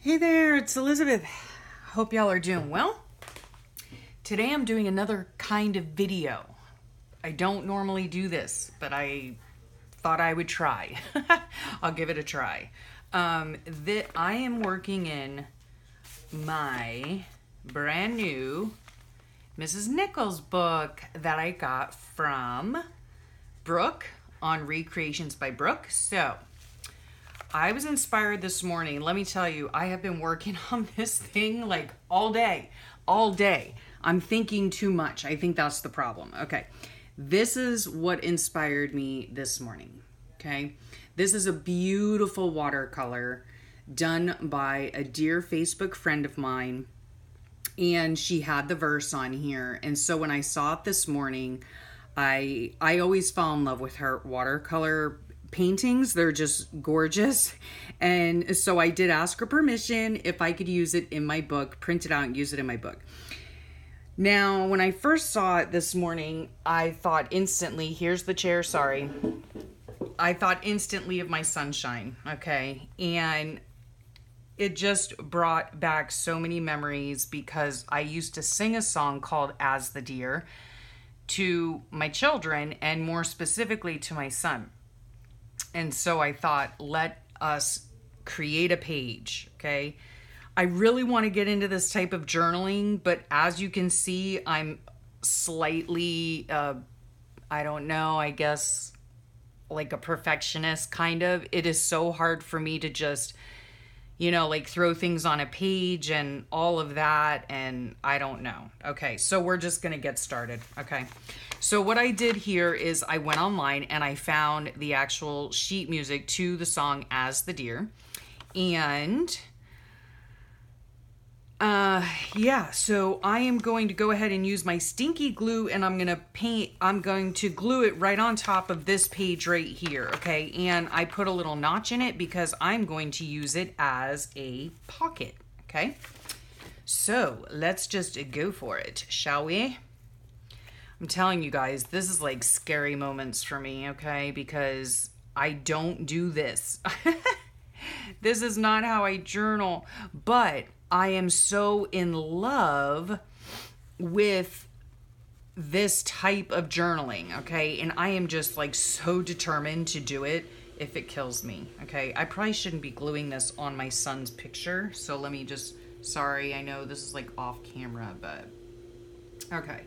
Hey there, it's Elizabeth. Hope y'all are doing well. Today I'm doing another kind of video. I don't normally do this, but I thought I would try. I'll give it a try. I am working in my brand new Mrs. Nichols book that I got from Brooke on Recreations by Brooke. So I was inspired this morning. Let me tell you, I have been working on this thing like all day. I'm thinking too much. I think that's the problem. Okay. This is what inspired me this morning. Okay. This is a beautiful watercolor done by a dear Facebook friend of mine. And she had the verse on here. And so when I saw it this morning, I always fall in love with her watercolor paintings. They're just gorgeous. And so I did ask her permission if I could use it in my book, print it out and use it in my book. Now, when I first saw it this morning, I thought instantly, here's the chair, sorry. I thought instantly of my sunshine, okay? And it just brought back so many memories because I used to sing a song called As the Deer to my children and more specifically to my son. And so I thought, let us create a page, okay? I really want to get into this type of journaling, but as you can see, I'm slightly, I don't know, I guess like a perfectionist kind of. It is so hard for me to just, you know, like throw things on a page and all of that, and I don't know. Okay, so we're just gonna get started, okay? So what I did here is I went online and I found the actual sheet music to the song As the Deer. And yeah, so I am going to go ahead and use my stinky glue and I'm going to glue it right on top of this page right here, okay? And I put a little notch in it because I'm going to use it as a pocket, okay? So let's just go for it, shall we? I'm telling you guys, this is like scary moments for me, okay? Because I don't do this. This is not how I journal, but I am so in love with this type of journaling, okay? And I am just like so determined to do it if it kills me, okay? I probably shouldn't be gluing this on my son's picture. So let me just, sorry, I know this is like off camera, but okay.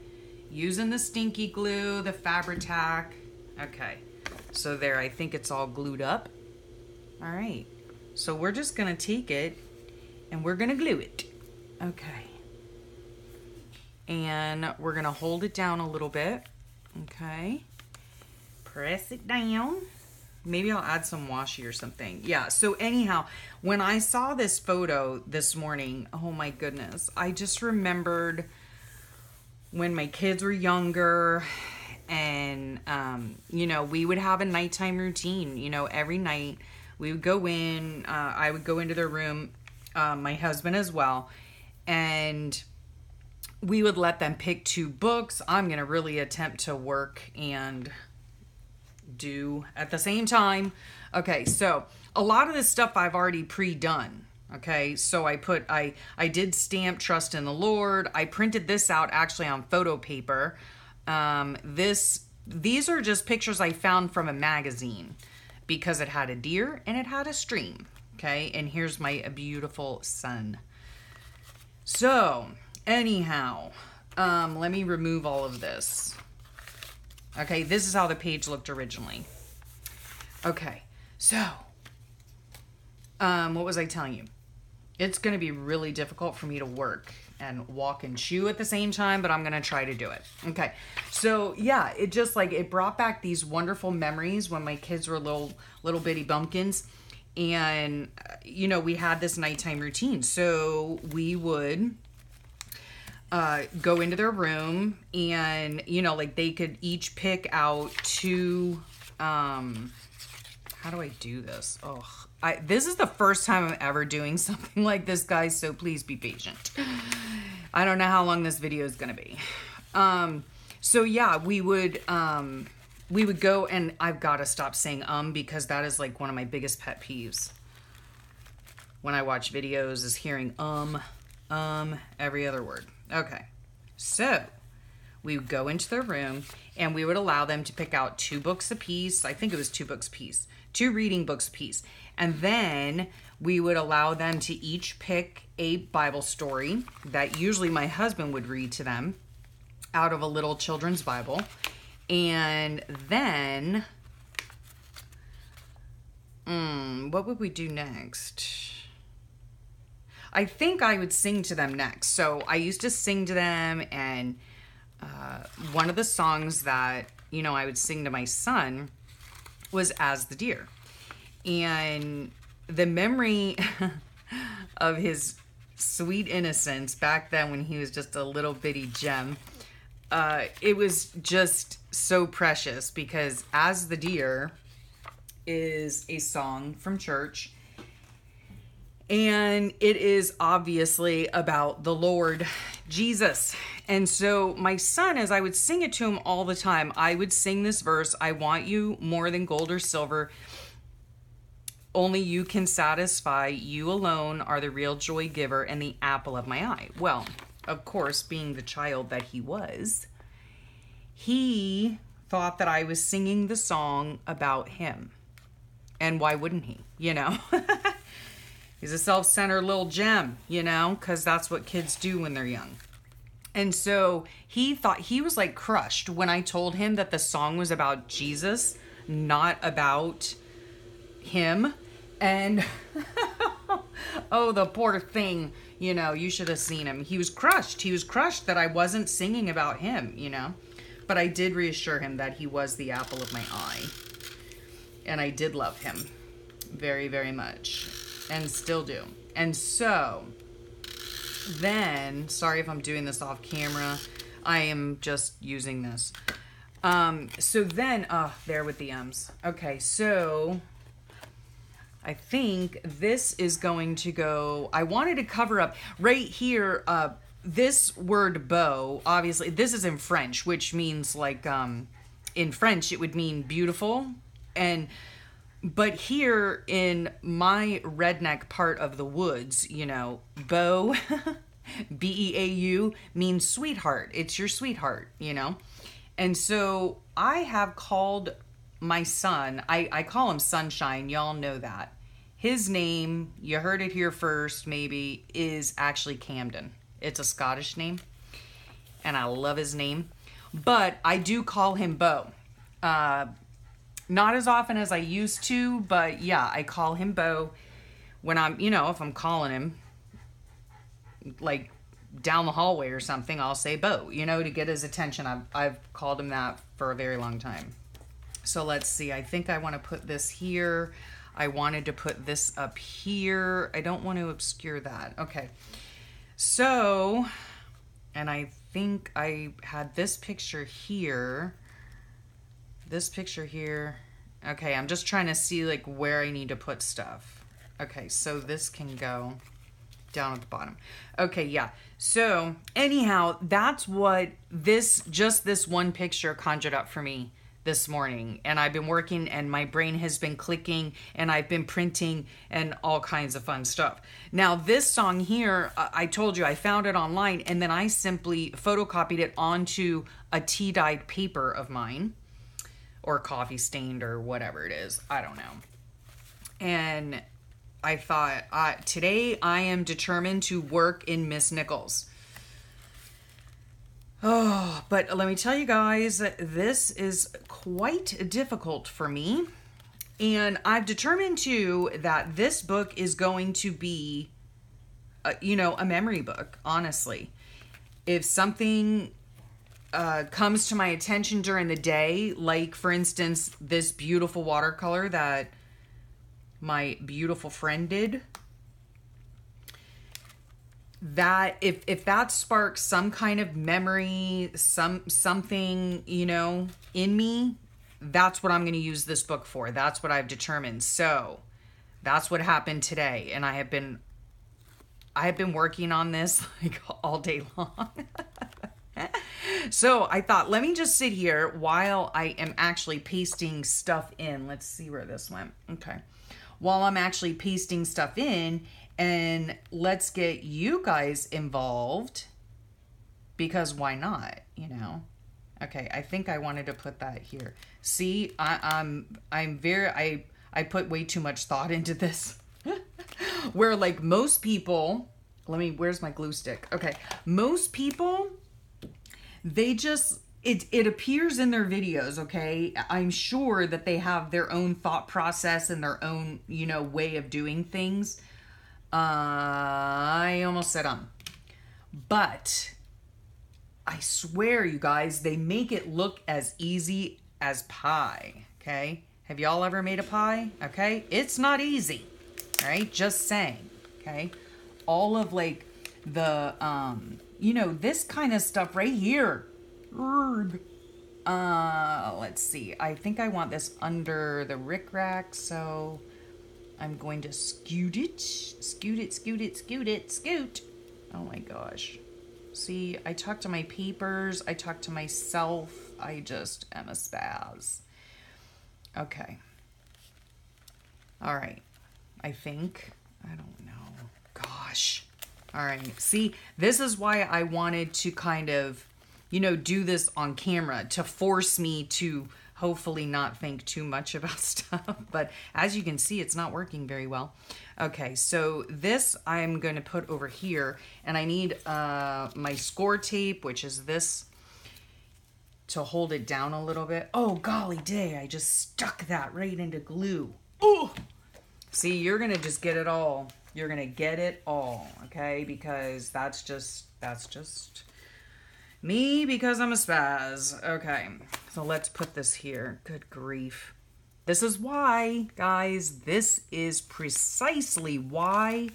Using the stinky glue, the Fabri-Tac. Okay, so there, I think it's all glued up. All right, so we're just gonna take it and we're gonna glue it. Okay, and we're gonna hold it down a little bit. Okay, press it down. Maybe I'll add some washi or something. Yeah, so anyhow, when I saw this photo this morning, oh my goodness, I just remembered when my kids were younger and, you know, we would have a nighttime routine, you know, every night we would go in, I would go into their room, my husband as well, and we would let them pick two books. I'm going to really attempt to work and do at the same time. Okay. So a lot of this stuff I've already pre-done. Okay, so I did stamp Trust in the Lord. I printed this out actually on photo paper. These are just pictures I found from a magazine because it had a deer and it had a stream. Okay, and here's my beautiful sun. So anyhow, let me remove all of this. Okay, this is how the page looked originally. Okay, so what was I telling you? It's going to be really difficult for me to work and walk and chew at the same time, but I'm going to try to do it. Okay. So yeah, it just like, it brought back these wonderful memories when my kids were little bitty bumpkins and you know, we had this nighttime routine. So we would, go into their room and you know, like they could each pick out two, how do I do this? Oh, this is the first time I'm ever doing something like this, guys, so please be patient. I don't know how long this video is going to be. So yeah, we would go and I've got to stop saying because that is like one of my biggest pet peeves. when I watch videos is hearing every other word. Okay, so we would go into their room and we would allow them to pick out 2 books apiece. I think it was 2 books apiece, 2 reading books apiece. And then we would allow them to each pick a Bible story that usually my husband would read to them out of a little children's Bible. And then, what would we do next? I think I would sing to them next. So I used to sing to them, and one of the songs that, you know, I would sing to my son was As the Deer. And the memory of his sweet innocence back then when he was just a little bitty gem, it was just so precious, because As the Deer is a song from church. And it is obviously about the Lord Jesus. And so my son, as I would sing it to him all the time, I would sing this verse, I want you more than gold or silver. Only you can satisfy. You alone are the real joy giver and the apple of my eye. Well, of course, being the child that he was, he thought that I was singing the song about him. And why wouldn't he, you know? He's a self-centered little gem, you know, because that's what kids do when they're young. And so he thought, he was like crushed when I told him that the song was about Jesus, not about him. And oh, the poor thing, you know, you should have seen him. He was crushed. He was crushed that I wasn't singing about him, you know. But I did reassure him that he was the apple of my eye. And I did love him very, very much. And still do. And so then, sorry if I'm doing this off camera, I am just using this. So then, oh, there with the M's. Okay, so I think this is going to go, I wanted to cover up right here, this word beau, obviously, this is in French, which means like, in French, it would mean beautiful. And but here in my redneck part of the woods, you know, beau, B-E-A-U, means sweetheart. It's your sweetheart, you know. And so I have called my son, I call him Sunshine, y'all know that. His name, you heard it here first maybe, is actually Camden. It's a Scottish name, and I love his name. But I do call him Beau. Not as often as I used to, but yeah, I call him Beau when I'm, you know, if I'm calling him like down the hallway or something, I'll say Beau, you know, to get his attention. I've called him that for a very long time. So let's see. I think I want to put this here. I wanted to put this up here. I don't want to obscure that. Okay. So, and I think I had this picture here. This picture here. Okay, I'm just trying to see like where I need to put stuff. Okay, so this can go down at the bottom. Okay, yeah. So anyhow, that's what this, just this one picture conjured up for me this morning. And I've been working and my brain has been clicking and I've been printing and all kinds of fun stuff. Now this song here, I told you I found it online and then I simply photocopied it onto a tea dyed paper of mine, or coffee stained or whatever it is. I don't know. And I thought, today I am determined to work in Miss Nichols. Oh, but let me tell you guys, this is quite difficult for me. And I've determined too that this book is going to be, you know, a memory book, honestly. If something comes to my attention during the day, like for instance this beautiful watercolor that my beautiful friend did, that if that sparks some kind of memory, something, you know, in me, that's what I'm going to use this book for. That's what I've determined. So that's what happened today, and I have been working on this like all day long. So I thought, let me just sit here while I am actually pasting stuff in. Let's see where this went. Okay. While I'm actually pasting stuff in and let's get you guys involved, because why not, you know? Okay, I think I wanted to put that here. See, I put way too much thought into this. Where like most people, where's my glue stick? Okay, most people, they just, it appears in their videos, okay? I'm sure that they have their own thought process and their own, you know, way of doing things. I almost said but I swear, you guys, they make it look as easy as pie, okay? Have y'all ever made a pie? Okay, it's not easy, all right? Just saying, okay? All of like the, you know, this kind of stuff right here. Let's see. I think I want this under the rickrack, so I'm going to scoot it. Oh my gosh. See, I talk to my peepers. I talk to myself. I just am a spaz. Okay. All right. I think. I don't know. Gosh. All right. See, this is why I wanted to kind of, you know, do this on camera, to force me to hopefully not think too much about stuff. But as you can see, it's not working very well. Okay, so this I'm going to put over here, and I need my score tape, which is this, to hold it down a little bit. Oh, golly day, I just stuck that right into glue. Oh, see, you're going to just get it all. You're going to get it all, okay? Because that's just me, because I'm a spaz. Okay, so let's put this here. Good grief. This is why, guys, this is precisely why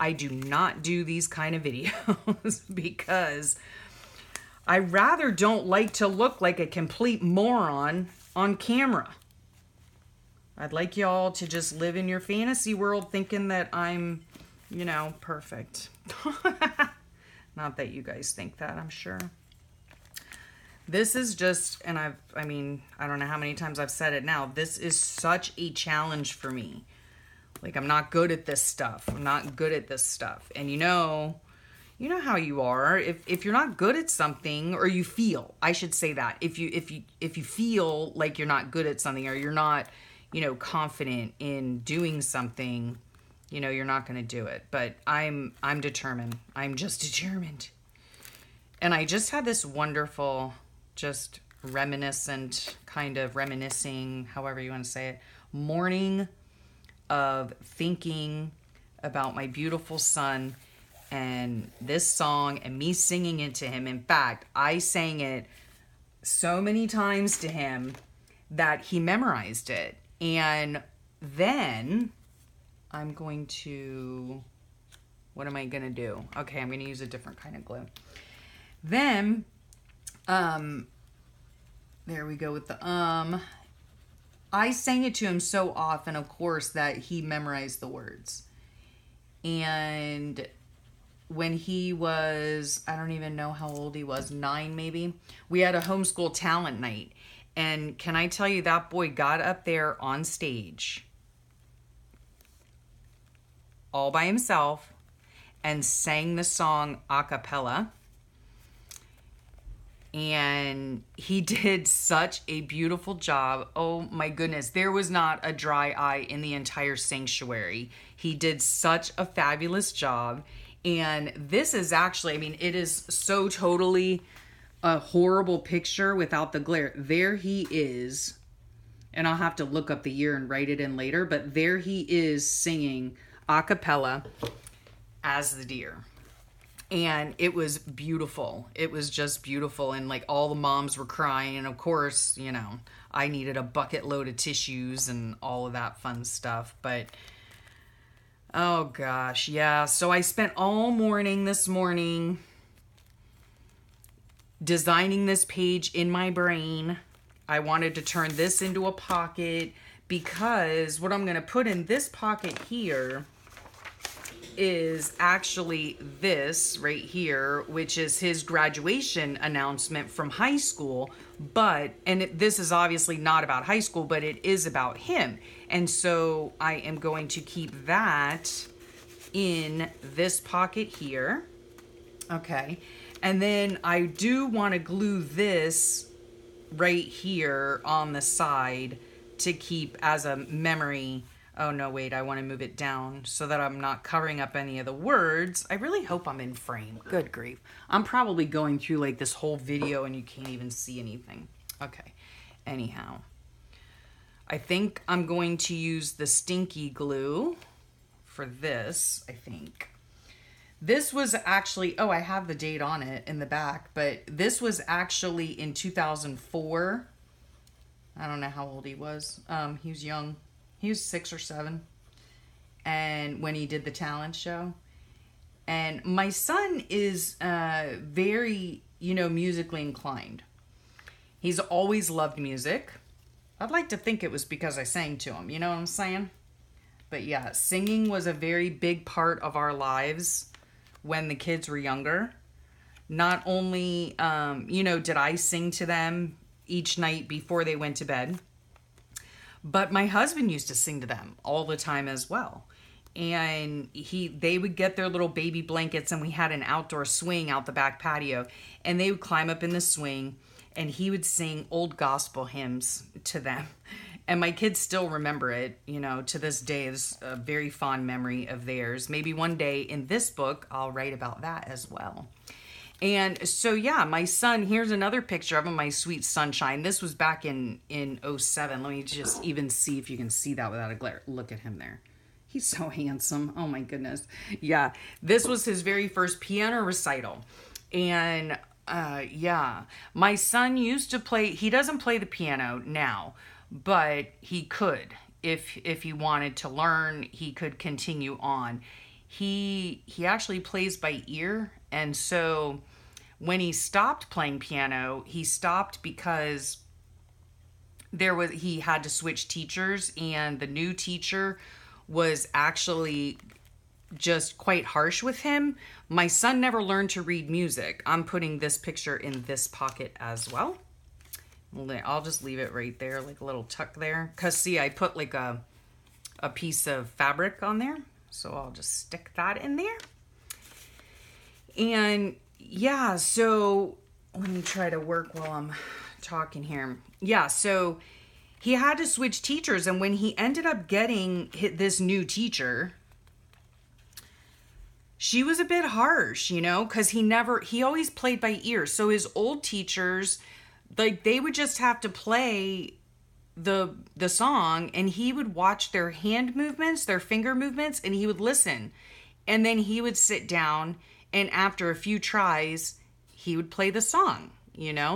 I do not do these kind of videos, because I rather don't like to look like a complete moron on camera. I'd like y'all to just live in your fantasy world thinking that I'm, you know, perfect. Not that you guys think that, I'm sure. This is just, and I don't know how many times I've said it now, this is such a challenge for me. Like, I'm not good at this stuff. And you know how you are. If you're not good at something, or you feel, I should say that. If you feel like you're not good at something, or you're not, you know, confident in doing something, you know, you're not going to do it. But I'm determined. I'm just determined. And I just had this wonderful, just reminiscing, however you want to say it, morning of thinking about my beautiful son and this song and me singing it to him. In fact, I sang it so many times to him that he memorized it. And then I'm going to, what am I going to do? Okay, I'm going to use a different kind of glue. Then, there we go with the, I sang it to him so often, of course, that he memorized the words. And when he was, I don't even know how old he was, 9 maybe, we had a homeschool talent night. And can I tell you, that boy got up there on stage all by himself and sang the song a cappella. And he did such a beautiful job. Oh my goodness. There was not a dry eye in the entire sanctuary. He did such a fabulous job. And this is actually, I mean, it is so totally a horrible picture without the glare. There he is. And I'll have to look up the year and write it in later. But there he is singing a cappella As the Deer. And it was beautiful. It was just beautiful. And like all the moms were crying. And of course, you know, I needed a bucket load of tissues and all of that fun stuff. But, oh gosh, yeah. So I spent all morning this morning designing this page in my brain. I wanted to turn this into a pocket, because what I'm going to put in this pocket here is actually this right here, which is his graduation announcement from high school. But, and this is obviously not about high school, but it is about him. And so I am going to keep that in this pocket here. Okay. And then I do want to glue this right here on the side to keep as a memory. Oh no, wait, I want to move it down so that I'm not covering up any of the words. I really hope I'm in frame. Good grief. I'm probably going through like this whole video and you can't even see anything. Okay. Anyhow, I think I'm going to use the stinky glue for this, I think. This was actually, oh, I have the date on it in the back, but this was actually in 2004. I don't know how old he was. He was young. He was 6 or 7. And when he did the talent show. And my son is very, musically inclined. He's always loved music. I'd like to think it was because I sang to him. You know what I'm saying? But yeah, singing was a very big part of our lives when the kids were younger. Not only, did I sing to them each night before they went to bed, but my husband used to sing to them all the time as well. And they would get their little baby blankets, and we had an outdoor swing out the back patio, and they would climb up in the swing, and he would sing old gospel hymns to them. And my kids still remember it, to this day. It's a very fond memory of theirs. Maybe one day in this book, I'll write about that as well. And so, yeah, my son, here's another picture of him, my sweet sunshine. This was back in 07. Let me just even see if you can see that without a glare. Look at him there. He's so handsome. Oh, my goodness. Yeah, this was his very first piano recital. And, yeah, my son used to play. He doesn't play the piano now, but he could, if he wanted to learn, he could continue on. He actually plays by ear. And so when he stopped playing piano, he stopped because he had to switch teachers, and the new teacher was actually just quite harsh with him. My son never learned to read music. I'm putting this picture in this pocket as well. I'll just leave it right there, like a little tuck there. 'Cause see, I put like a piece of fabric on there. So I'll just stick that in there. And yeah, so let me try to work while I'm talking here. Yeah, so he had to switch teachers. And when he ended up getting this new teacher, she was a bit harsh, 'cause he always played by ear. So his old teachers, like, they would just have to play the song, and he would watch their hand movements, their finger movements, and he would listen. And then he would sit down, and after a few tries, he would play the song,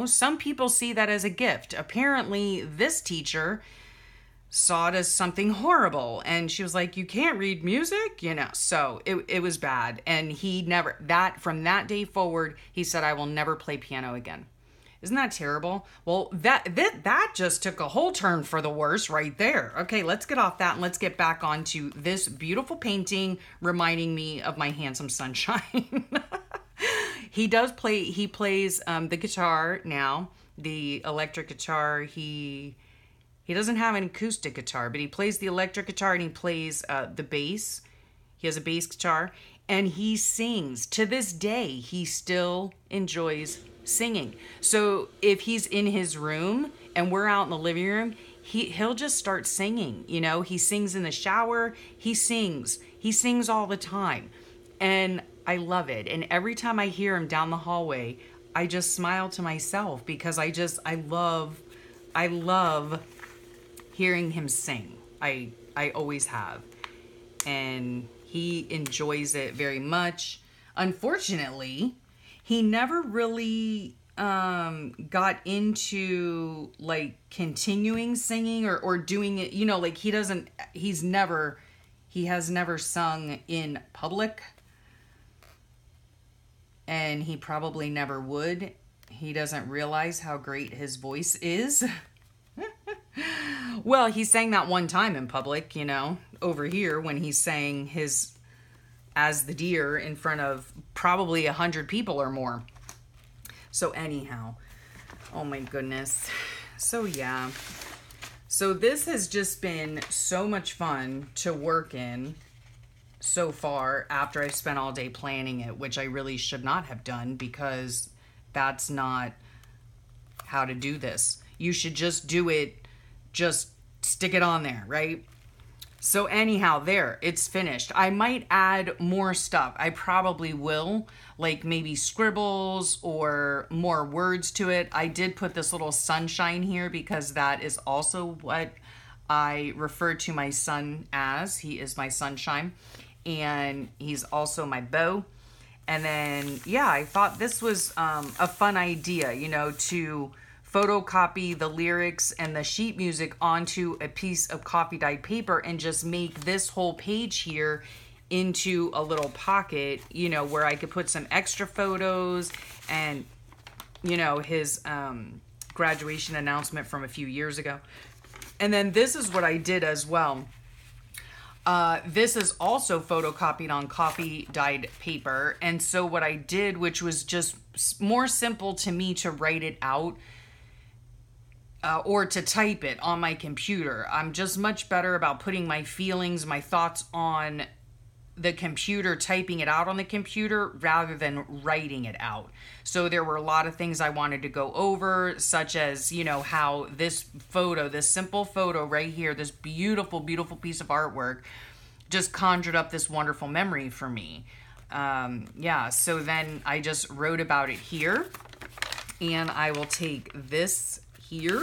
Some people see that as a gift. Apparently, this teacher saw it as something horrible, and she was like, you can't read music, So it was bad, and from that day forward, he said, I will never play piano again. Isn't that terrible? Well, that just took a whole turn for the worse right there. Okay, let's get off that and let's get back onto this beautiful painting reminding me of my handsome sunshine. He plays the guitar now, the electric guitar. He doesn't have an acoustic guitar, but he plays the electric guitar, and he plays the bass. He has a bass guitar, and he sings. To this day, he still enjoys singing. So if he's in his room and we're out in the living room, he'll just start singing. He sings in the shower. He sings all the time, and I love it. And every time I hear him down the hallway, I just smile to myself, because I love hearing him sing. I always have, and he enjoys it very much. Unfortunately, he never really got into like continuing singing or doing it, like he has never sung in public, and he probably never would. He doesn't realize how great his voice is. Well, he sang that one time in public, over here when he sang his As the Deer in front of probably 100 people or more. So anyhow, oh my goodness. So yeah, so this has just been so much fun to work in. so far after I spent all day planning it, which I really should not have done because that's not how to do this. You should just do it, just stick it on there, right? So anyhow, there, it's finished. I might add more stuff. I probably will, like maybe scribbles or more words to it. I did put this little sunshine here because that is also what I refer to my son as. He is my sunshine, and he's also my beau. And then, yeah, I thought this was a fun idea, you know, to photocopy the lyrics and the sheet music onto a piece of coffee dyed paper and just make this whole page here into a little pocket, you know, where I could put some extra photos and, you know, his graduation announcement from a few years ago. And then this is what I did as well. This is also photocopied on coffee dyed paper. And so what I did, which was just more simple to me to write it out, or to type it on my computer. I'm just much better about putting my feelings, my thoughts on the computer, typing it out on the computer rather than writing it out. So there were a lot of things I wanted to go over, such as, you know, how this photo, this simple photo right here, this beautiful, beautiful piece of artwork just conjured up this wonderful memory for me. Yeah, so then I just wrote about it here, and I will take this here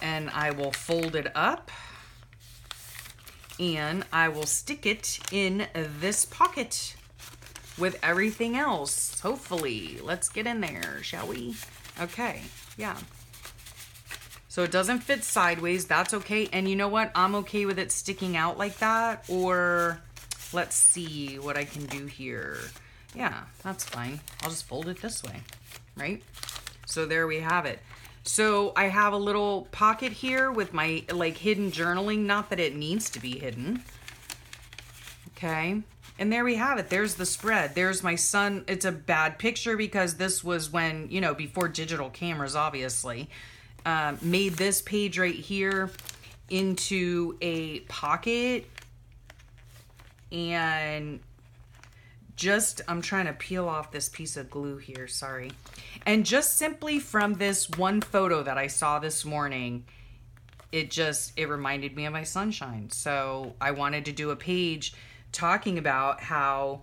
and I will fold it up and I will stick it in this pocket with everything else. Hopefully, let's get in there, shall we? Okay, yeah. So it doesn't fit sideways, that's okay. And you know what? I'm okay with it sticking out like that, or let's see what I can do here. Yeah, that's fine. I'll just fold it this way, right? So there we have it. So I have a little pocket here with my like hidden journaling, not that it needs to be hidden. Okay, and there we have it. There's the spread. There's my son. It's a bad picture because this was when, you know, before digital cameras, obviously, made this page right here into a pocket. And just, I'm trying to peel off this piece of glue here, sorry. And just simply from this one photo that I saw this morning, it reminded me of my sunshine. So I wanted to do a page talking about how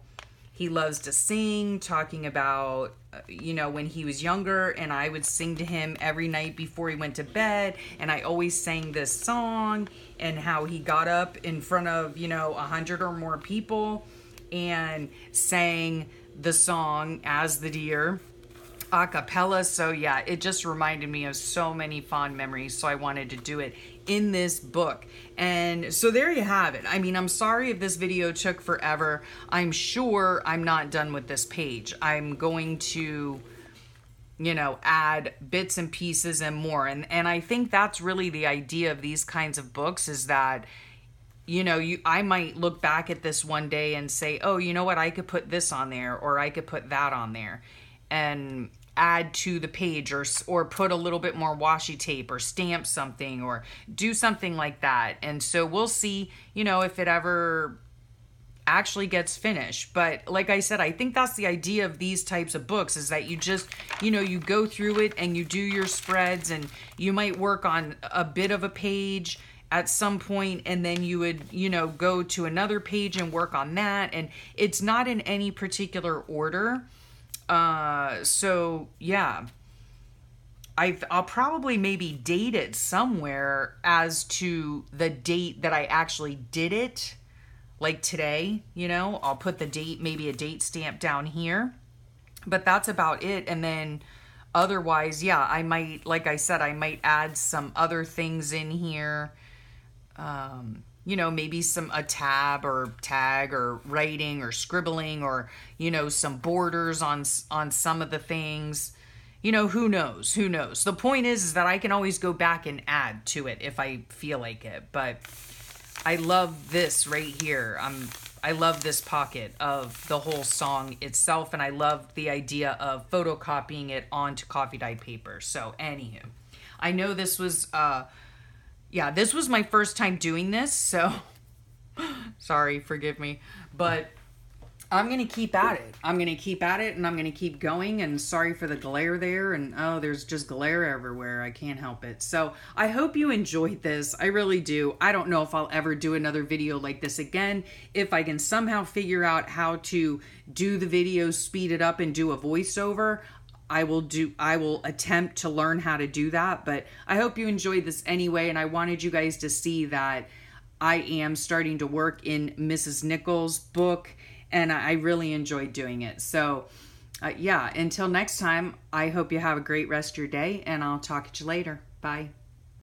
he loves to sing, talking about, you know, when he was younger and I would sing to him every night before he went to bed. And I always sang this song, and how he got up in front of, you know, 100 or more people and sang the song As the Deer a cappella. So yeah, it just reminded me of so many fond memories. So I wanted to do it in this book. And so there you have it. I mean, I'm sorry if this video took forever. I'm sure I'm not done with this page. I'm going to, you know, add bits and pieces and more. And I think that's really the idea of these kinds of books, is that, you know, I might look back at this one day and say, oh, you know what, I could put this on there, or I could put that on there and add to the page, or put a little bit more washi tape, or stamp something, or do something like that. And so we'll see, you know, if it ever actually gets finished. But like I said, I think that's the idea of these types of books, is that you just, you know, you go through it and you do your spreads, and you might work on a bit of a page at some point, and then you would, you know, go to another page and work on that. And it's not in any particular order. So yeah, I'll probably maybe date it somewhere as to the date that I actually did it, like today, you know, I'll put the date, maybe a date stamp down here, but that's about it. And then otherwise, yeah, I might, like I said, I might add some other things in here. You know, maybe a tab or tag or writing or scribbling, or, you know, some borders on some of the things, you know, who knows. The point is that I can always go back and add to it if I feel like it. But I love this right here. I love this pocket of the whole song itself. And I love the idea of photocopying it onto coffee dyed paper. So anywho, I know this was my first time doing this, so Sorry, forgive me. But I'm going to keep at it. I'm going to keep at it, and I'm going to keep going. And sorry for the glare there. And oh, there's just glare everywhere. I can't help it. So I hope you enjoyed this. I really do. I don't know if I'll ever do another video like this again. If I can somehow figure out how to do the video, speed it up, and do a voiceover, I will attempt to learn how to do that. But I hope you enjoyed this anyway. And I wanted you guys to see that I am starting to work in Mrs. Nichols' book, and I really enjoyed doing it. So yeah, until next time, I hope you have a great rest of your day, and I'll talk to you later. Bye.